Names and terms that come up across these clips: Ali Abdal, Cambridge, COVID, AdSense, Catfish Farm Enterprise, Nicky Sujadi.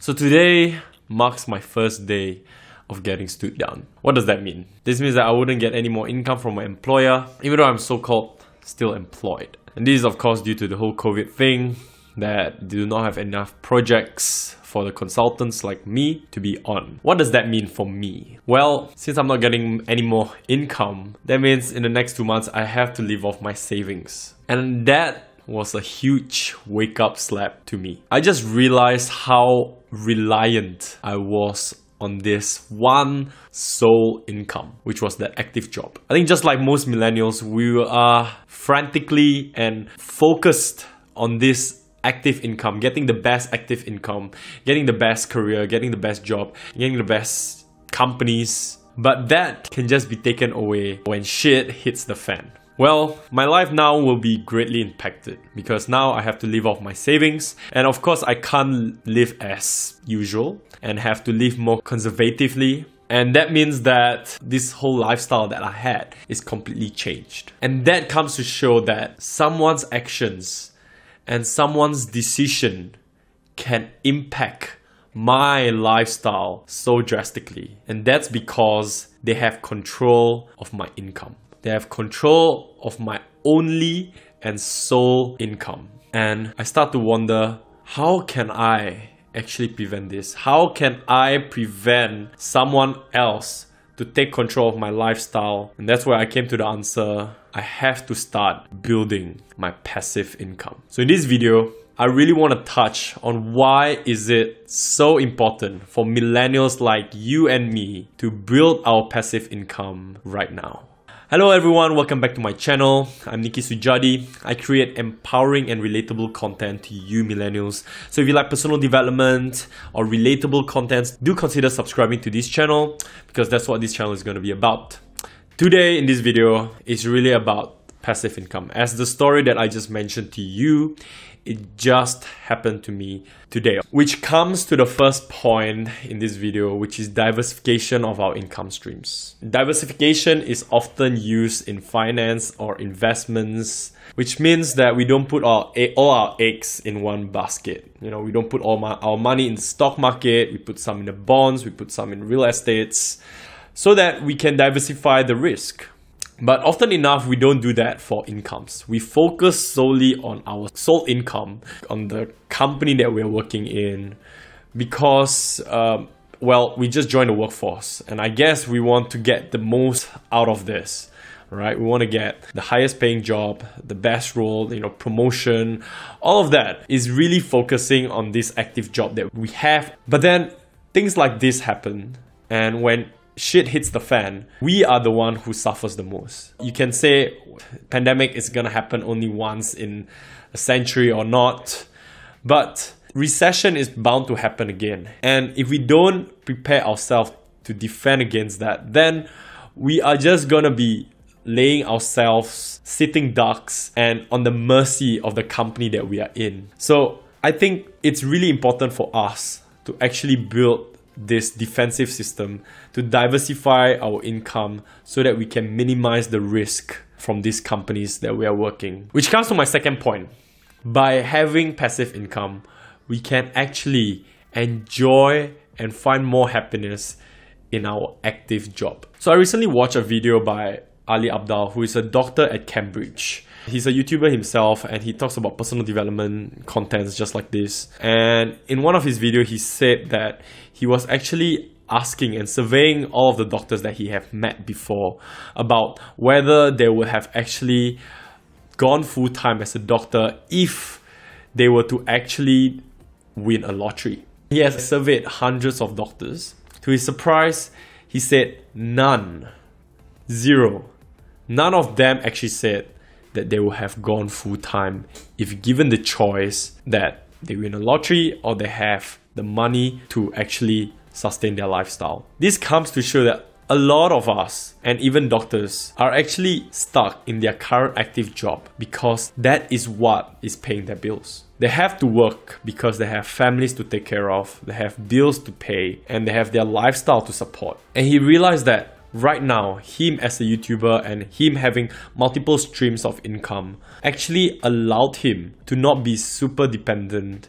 So today marks my first day of getting stood down. What does that mean? This means that I wouldn't get any more income from my employer, even though I'm so-called still employed. And this is of course due to the whole COVID thing, that do not have enough projects for the consultants like me to be on. What does that mean for me? Well, since I'm not getting any more income, that means in the next 2 months I have to live off my savings. And that was a huge wake-up slap to me. I just realized how reliant I was on this one sole income, which was the active job. I think just like most millennials, we are frantically and focused on this active income, getting the best active income, getting the best career, getting the best job, getting the best companies. But that can just be taken away when shit hits the fan. Well, my life now will be greatly impacted because now I have to live off my savings, and of course I can't live as usual and have to live more conservatively. And that means that this whole lifestyle that I had is completely changed. And that comes to show that someone's actions and someone's decision can impact my lifestyle so drastically. And that's because they have control of my income. They have control of my only and sole income. And I start to wonder, how can I actually prevent this? How can I prevent someone else to take control of my lifestyle? And that's where I came to the answer. I have to start building my passive income. So in this video, I really want to touch on why is it so important for millennials like you and me to build our passive income right now. Hello everyone, welcome back to my channel. I'm Nicky Sujadi. I create empowering and relatable content to you millennials. So if you like personal development or relatable contents, do consider subscribing to this channel because that's what this channel is going to be about. Today in this video is really about passive income. As the story that I just mentioned to you, it just happened to me today. Which comes to the first point in this video, which is diversification of our income streams. Diversification is often used in finance or investments, which means that we don't put all our eggs in one basket. You know, we don't put all our money in the stock market, we put some in the bonds, we put some in real estates, so that we can diversify the risk. But often enough, we don't do that for incomes. We focus solely on our sole income, on the company that we're working in, because, well, we just joined the workforce. And I guess we want to get the most out of this, right? We want to get the highest paying job, the best role, you know, promotion. All of that is really focusing on this active job that we have. But then things like this happen, and when shit hits the fan, we are the one who suffers the most. You can say pandemic is gonna happen only once in a century or not, but recession is bound to happen again. And if we don't prepare ourselves to defend against that, then we are just gonna be laying ourselves sitting ducks and on the mercy of the company that we are in. So I think it's really important for us to actually build this defensive system to diversify our income so that we can minimize the risk from these companies that we are working. Which comes to my second point. By having passive income, we can actually enjoy and find more happiness in our active job. So I recently watched a video by Ali Abdal, who is a doctor at Cambridge. He's a YouTuber himself, and he talks about personal development contents just like this. And in one of his videos, he said that he was actually asking and surveying all of the doctors that he have met before about whether they would have actually gone full-time as a doctor if they were to actually win a lottery. He has surveyed hundreds of doctors. To his surprise, he said none. Zero. None of them actually said that they would have gone full-time if given the choice that they win a lottery or they have the money to actually sustain their lifestyle. This comes to show that a lot of us, and even doctors, are actually stuck in their current active job because that is what is paying their bills. They have to work because they have families to take care of, they have bills to pay, and they have their lifestyle to support. And he realized that right now, him as a YouTuber and him having multiple streams of income actually allowed him to not be super dependent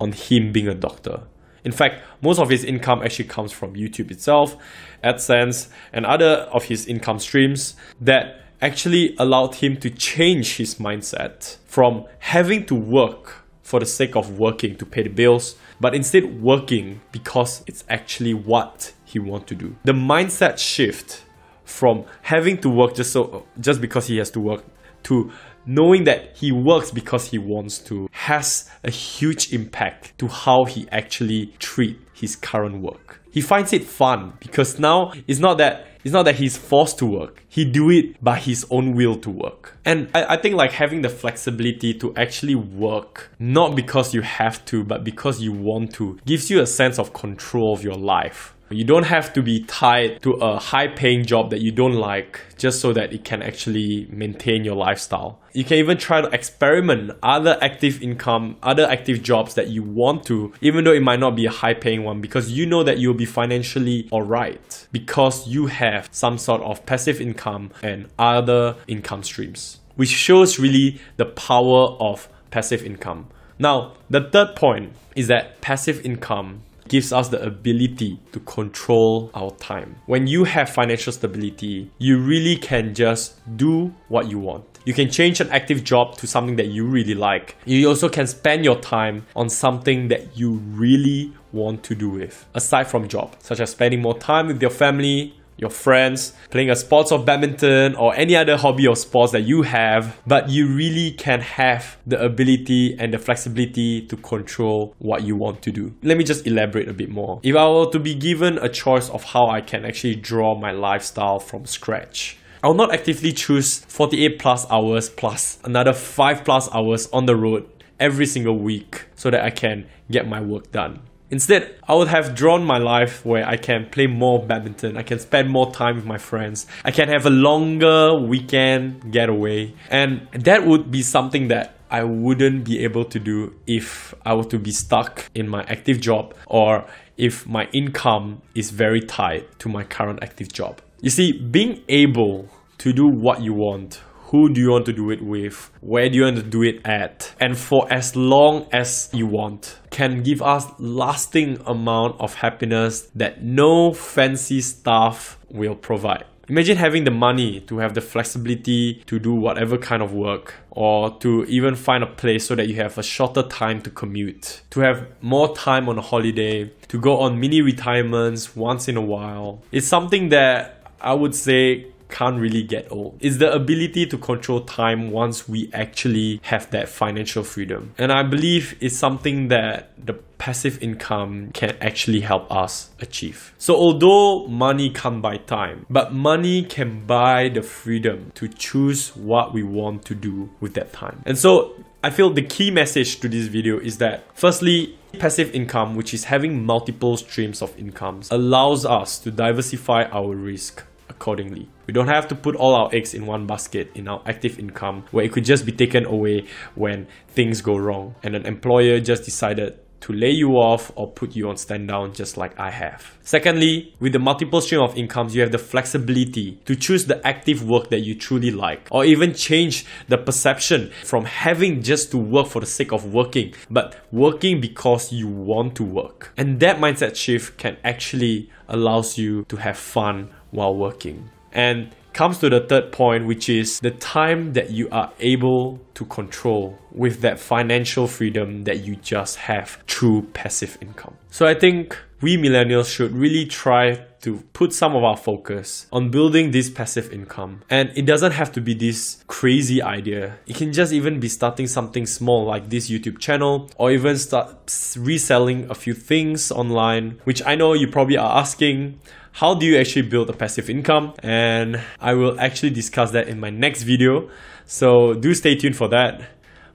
on him being a doctor. In fact, most of his income actually comes from YouTube itself, AdSense, and other of his income streams that actually allowed him to change his mindset from having to work for the sake of working to pay the bills, but instead working because it's actually what he wants to do. The mindset shift from having to work just because he has to work to knowing that he works because he wants to has a huge impact to how he actually treats his current work. He finds it fun because now it's not that he's forced to work. He do it by his own will to work. And I think like having the flexibility to actually work, not because you have to, but because you want to, gives you a sense of control of your life. You don't have to be tied to a high-paying job that you don't like just so that it can actually maintain your lifestyle. You can even try to experiment other active income, other active jobs that you want to, even though it might not be a high-paying one, because you know that you'll be financially alright because you have some sort of passive income and other income streams, which shows really the power of passive income. Now, the third point is that passive income gives us the ability to control our time. When you have financial stability, you really can just do what you want. You can change an active job to something that you really like. You also can spend your time on something that you really want to do with, aside from job, such as spending more time with your family, your friends, playing a sports of badminton or any other hobby or sports that you have, but you really can have the ability and the flexibility to control what you want to do. Let me just elaborate a bit more. If I were to be given a choice of how I can actually draw my lifestyle from scratch, I will not actively choose 48 plus hours plus another 5 plus hours on the road every single week so that I can get my work done. Instead, I would have drawn my life where I can play more badminton, I can spend more time with my friends, I can have a longer weekend getaway, and that would be something that I wouldn't be able to do if I were to be stuck in my active job or if my income is very tied to my current active job. You see, being able to do what you want, who do you want to do it with, where do you want to do it at, and for as long as you want, can give us lasting amount of happiness that no fancy stuff will provide. Imagine having the money to have the flexibility to do whatever kind of work, or to even find a place so that you have a shorter time to commute, to have more time on a holiday, to go on mini retirements once in a while. It's something that I would say can't really get old. It's the ability to control time once we actually have that financial freedom. And I believe it's something that the passive income can actually help us achieve. So although money can't buy time, but money can buy the freedom to choose what we want to do with that time. And so I feel the key message to this video is that firstly, passive income, which is having multiple streams of incomes, allows us to diversify our risk accordingly. We don't have to put all our eggs in one basket in our active income where it could just be taken away when things go wrong and an employer just decided to lay you off or put you on stand down just like I have. Secondly, with the multiple stream of incomes, you have the flexibility to choose the active work that you truly like, or even change the perception from having just to work for the sake of working, but working because you want to work. And that mindset shift can actually allows you to have fun while working. And comes to the third point, which is the time that you are able to control with that financial freedom that you just have through passive income. So I think we millennials should really try to put some of our focus on building this passive income. And it doesn't have to be this crazy idea. It can just even be starting something small like this YouTube channel, or even start reselling a few things online, which I know you probably are asking, how do you actually build a passive income? And I will actually discuss that in my next video. So do stay tuned for that.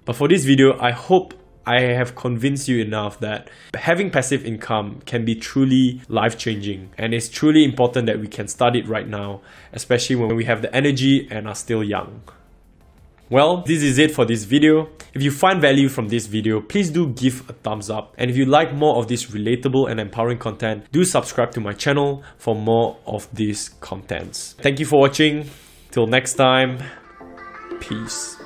But for this video, I hope I have convinced you enough that having passive income can be truly life-changing, and it's truly important that we can start it right now, especially when we have the energy and are still young. Well, this is it for this video. If you find value from this video, please do give a thumbs up. And if you like more of this relatable and empowering content, do subscribe to my channel for more of these contents. Thank you for watching. Till next time, peace.